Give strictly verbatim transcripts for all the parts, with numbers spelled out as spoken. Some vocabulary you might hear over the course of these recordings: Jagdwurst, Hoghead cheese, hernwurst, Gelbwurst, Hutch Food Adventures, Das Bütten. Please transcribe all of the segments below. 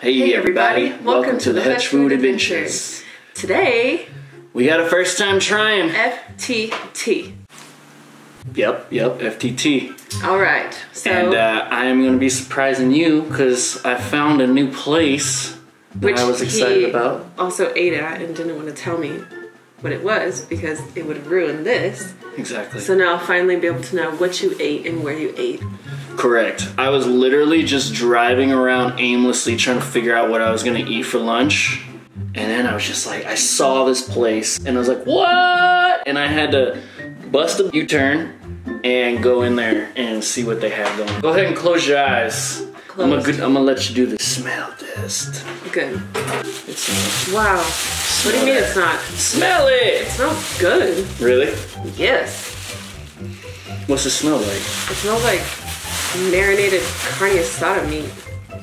Hey everybody, welcome, welcome to The Hutch Food Adventures. Today, we got a first time trying. F T T. Yep, yep, F T T. Alright, so. And uh, I am going to be surprising you because I found a new place that which I was excited he about. Also ate at and didn't want to tell me what it was because it would ruin this. Exactly. So now I'll finally be able to know what you ate and where you ate. Correct. I was literally just driving around aimlessly trying to figure out what I was going to eat for lunch. And then I was just like, I saw this place and I was like, what? And I had to bust a U-turn and go in there and see what they had going. Go ahead and close your eyes. Close. I'm going to let you do the smell test. Good. It smells. Wow. Smell what do you mean it. It's not? Smell it! It smells good. Really? Yes. What's it smell like? It smells like marinated carne asada meat.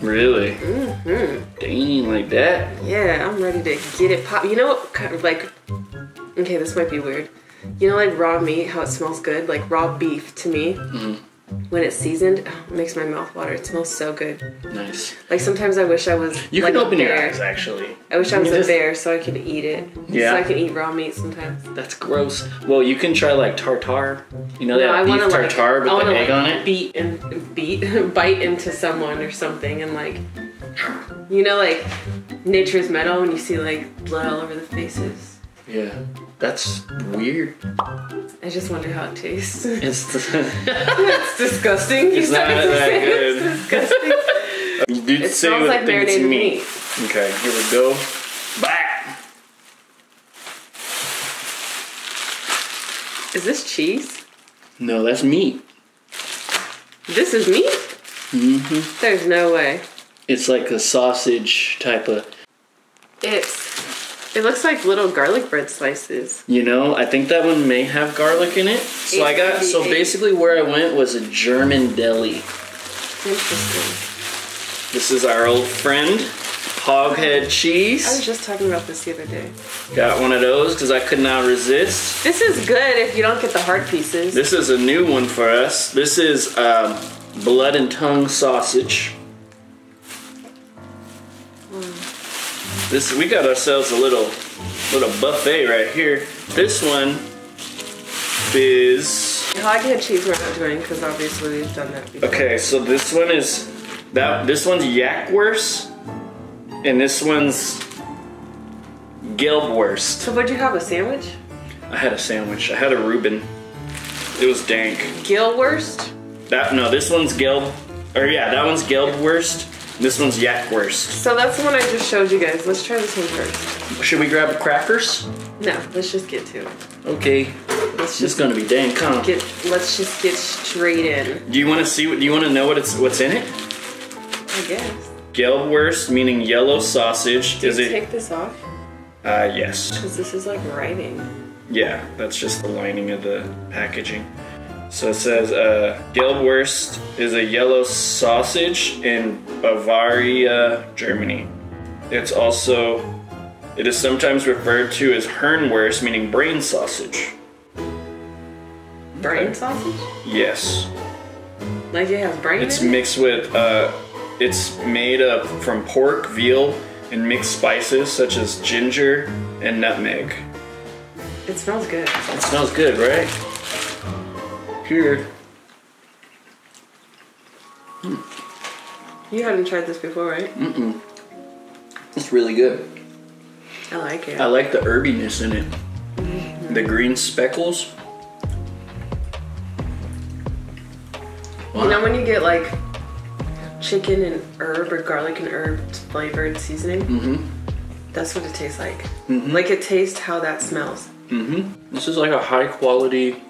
Really? Mm-hmm. Dang, like that? Yeah, I'm ready to get it pop. You know what, kind of like, okay, this might be weird. You know like raw meat, how it smells good? Like raw beef to me, mm-hmm. when it's seasoned, oh, it makes my mouth water. It smells so good. Nice. Like sometimes I wish I was You like can open your eyes, actually. I wish I was a bear so I could eat it. Yeah. So I can eat raw meat sometimes. That's gross. Well, you can try like tartare. You know no, that I beef tartare like, with an egg like on it? Beat and beat, bite into someone or something and like, you know like nature's metal when you see like blood all over the faces. Yeah, that's weird. I just wonder how it tastes. It's, it's disgusting. It's not that good. It's disgusting. It smells like marinated meat. Okay, here we go. Bye. Is this cheese? No, that's meat. This is meat? Mm-hmm. There's no way. It's like a sausage type of... It's... It looks like little garlic bread slices. You know, I think that one may have garlic in it. So I got, so basically where I went was a German deli. Interesting. This is our old friend, Hoghead cheese. I was just talking about this the other day. Got one of those because I could not resist. This is good if you don't get the hard pieces. This is a new one for us. This is um, blood and tongue sausage. This, we got ourselves a little little buffet right here. This one is... Hoghead cheese we're not doing because obviously we've done that before. Okay, so this one is... that. This one's Jagdwurst and this one's Gelbwurst. So would you have a sandwich? I had a sandwich. I had a Reuben. It was dank. Gelbwurst? That, no, this one's Gelb... Or yeah, that one's Gelbwurst. This one's Jagdwurst. So that's the one I just showed you guys. Let's try this one first. Should we grab crackers? No, let's just get to it. Okay. Let's just it's gonna be dang calm. Get, let's just get straight in. Do you want to see what? Do you want to know what it's what's in it? I guess. Gelbwurst, meaning yellow sausage. Did you take this off? Uh, yes. Because this is like writing. Yeah, that's just the lining of the packaging. So it says, uh, Gelbwurst is a yellow sausage in Bavaria, Germany. It's also, it is sometimes referred to as hernwurst, meaning brain sausage. Brain sausage? Yes. Like it has brain in it? It's mixed with, uh, it's made up from pork, veal, and mixed spices such as ginger and nutmeg. It smells good. It smells good, right? Here. Hmm. You hadn't tried this before, right? Mm-mm. It's really good. I like it. I like the herbiness in it. Mm-hmm. The green speckles. Wow. You know when you get like chicken and herb or garlic and herb flavored seasoning? Mm-hmm. That's what it tastes like. Mm-hmm. Like it tastes how that smells. Mm-hmm. This is like a high quality...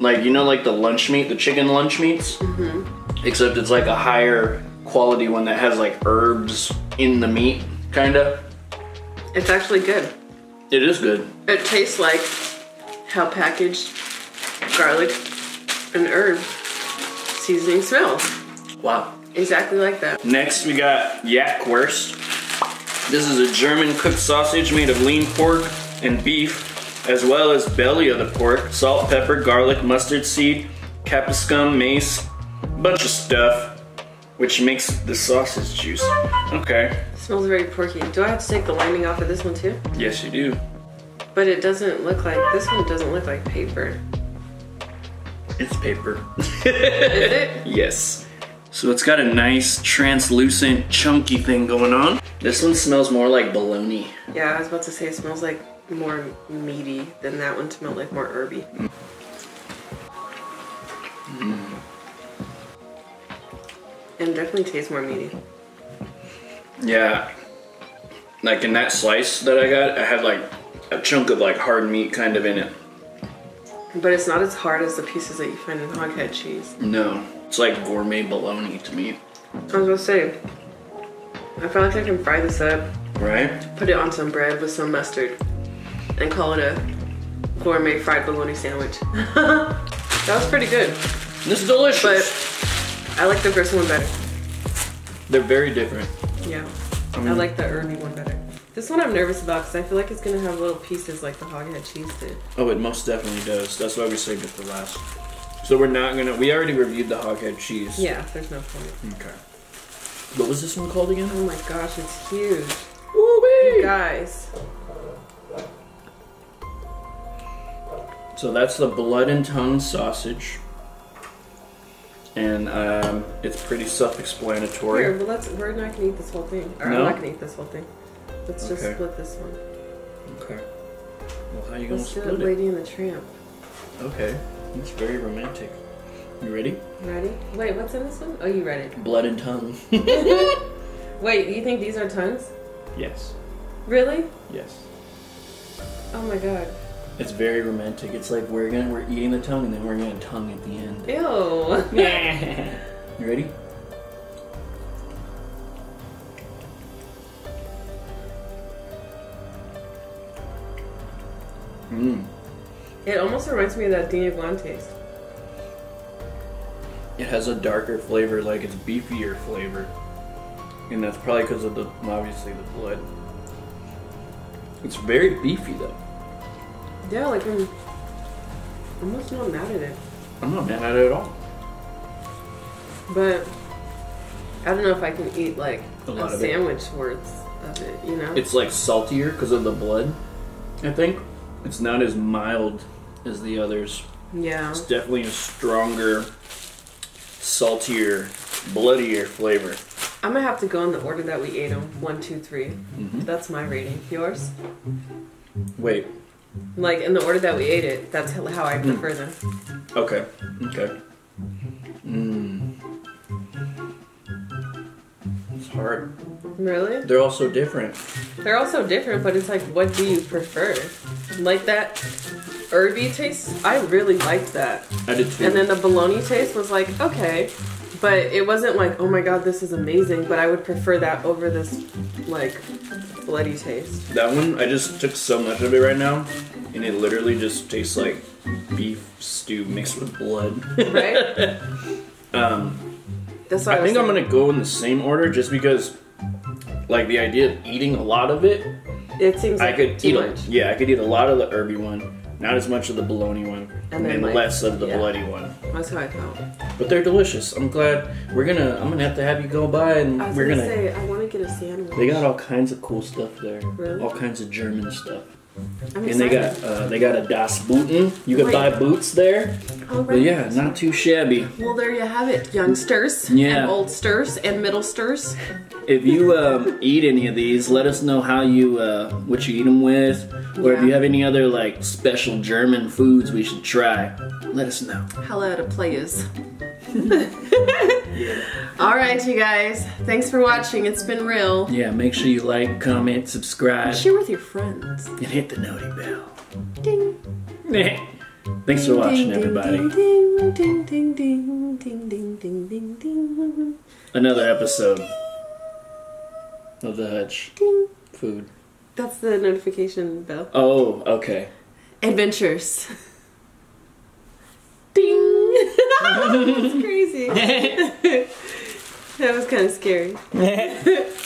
Like, you know, like the lunch meat, the chicken lunch meats? Mm-hmm. Except it's like a higher quality one that has like herbs in the meat, kinda. It's actually good. It is good. It tastes like how packaged garlic and herb seasoning smells. Wow. Exactly like that. Next we got Jagdwurst. This is a German cooked sausage made of lean pork and beef, as well as belly of the pork, salt, pepper, garlic, mustard seed, capsicum, mace, bunch of stuff. which makes the sausage juice. Okay. It smells very porky. Do I have to take the lining off of this one too? Yes, you do. But it doesn't look like, this one doesn't look like paper. It's paper. Is it? Yes. So it's got a nice translucent chunky thing going on. This one smells more like bologna. Yeah, I was about to say it smells like more meaty than that one smelled like more herby. Mm. And definitely tastes more meaty. Yeah. Like in that slice that I got, I had like a chunk of like hard meat kind of in it. But it's not as hard as the pieces that you find in hoghead cheese. No. It's like gourmet bologna to me. I was gonna say, I feel like I can fry this up. Right? Put it on some bread with some mustard and call it a gourmet fried bologna sandwich. That was pretty good. This is delicious. But I like the first one better. They're very different. Yeah. I, mean, I like the herby one better. This one I'm nervous about because I feel like it's going to have little pieces like the hoghead cheese did. Oh, it most definitely does. That's why we saved it for last. So we're not going to... We already reviewed the hoghead cheese. Yeah, there's no point. Okay. What was this one called again? Oh my gosh, it's huge. Woo-wee! You guys. So that's the blood and tongue sausage. And um, it's pretty self-explanatory. Here, well, let's, we're not going to eat this whole thing. Or no? I'm not going to eat this whole thing. Let's just okay. split this one. Okay. Well, how are you going to split it? Let's do it, Lady and the Tramp. Okay. It's very romantic. You ready? Ready? Wait, what's in this one? Oh, you read it. Blood and tongue. Wait, you think these are tongues? Yes. Really? Yes. Oh my god. It's very romantic. It's like we're gonna we're eating the tongue and then we're gonna tongue at the end. Ew. Yeah. You ready? Mm. It almost reminds me of that Dina Blonde taste. It has a darker flavor, like it's beefier flavor. And that's probably because of the, obviously, the blood. It's very beefy though. Yeah, like I'm almost not mad at it. I'm not mad at it at all. But I don't know if I can eat like a, lot a of sandwich it. worth of it, you know? It's like saltier because of the blood, I think. It's not as mild as the others. Yeah. It's definitely a stronger, saltier, bloodier flavor. I'm gonna have to go in the order that we ate them. One, two, three. Mm-hmm. That's my rating. Yours? Wait. Like in the order that we ate it, that's how I prefer mm. them. Okay. Okay. Mmm. It's hard. Really? They're all so different. They're all so different, but it's like, what do you prefer? Like that herby taste, I really liked that. I did too. And then the bologna taste was like, okay. But it wasn't like, oh my god, this is amazing, but I would prefer that over this, like, bloody taste. That one, I just took so much of it right now, and it literally just tastes like beef stew mixed with blood. Right? um, That's what I, I think saying. I'm gonna go in the same order just because, like, the idea of eating a lot of it, It seems like I could too eat much. A, yeah, I could eat a lot of the herby one, not as much of the bologna one, and, and like, less of the yeah. bloody one. That's how I felt. But they're delicious. I'm glad we're gonna. I'm gonna have to have you go by, and I was we're gonna, gonna say I want to get a sandwich. They got all kinds of cool stuff there. Really? All kinds of German stuff. I'm and excited. they got uh, they got a Das Bütten. You can Wait. buy boots there. Oh, right. But yeah, not too shabby. Well, there you have it, youngsters yeah. and oldsters and middlesters. If you um, eat any of these, let us know how you uh, what you eat them with, or yeah. if you have any other like special German foods we should try. Let us know. Hello to players. Yeah. All right, you guys. Thanks for watching. It's been real. Yeah, make sure you like, comment, subscribe. Share with your friends. And hit the noty bell. Ding. Thanks for watching, everybody. Another episode of The Hutch Food. That's the notification bell. Oh, okay. Adventures. Ding. That's crazy. That was kind of scary.